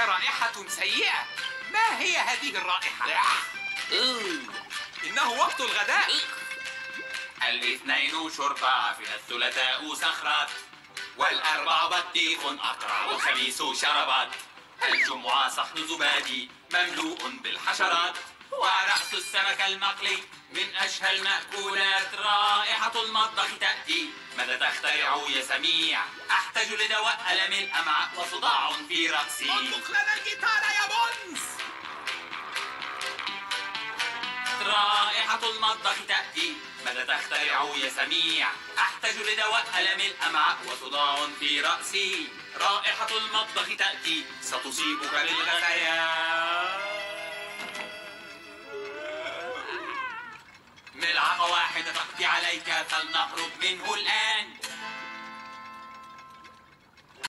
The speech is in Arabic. هناك رائحة سيئة. ما هي هذه الرائحة؟ إنه وقت الغداء. الاثنين شرطة، الثلاثاء صخرة، والأربع بطيخ أقرع، والخميس شربت، الجمعة صحن زبادي مملوء بالحشرات، ورأس السمك المقلي من أشهى المأكولات. رائحة المطبخ تأتي، ماذا تخترع يا سميع؟ أحتاج لدواء ألم الأمعاء وصداع في رأسي. اطلق لنا الجيتار يا بونس. رائحة المطبخ تأتي، ماذا تخترع يا سميع؟ أحتاج لدواء ألم الأمعاء وصداع في رأسي. رائحة المطبخ تأتي، ستصيبك بالغثيان. ملعقة واحدة تقضي عليك، فلنهرب منه الآن.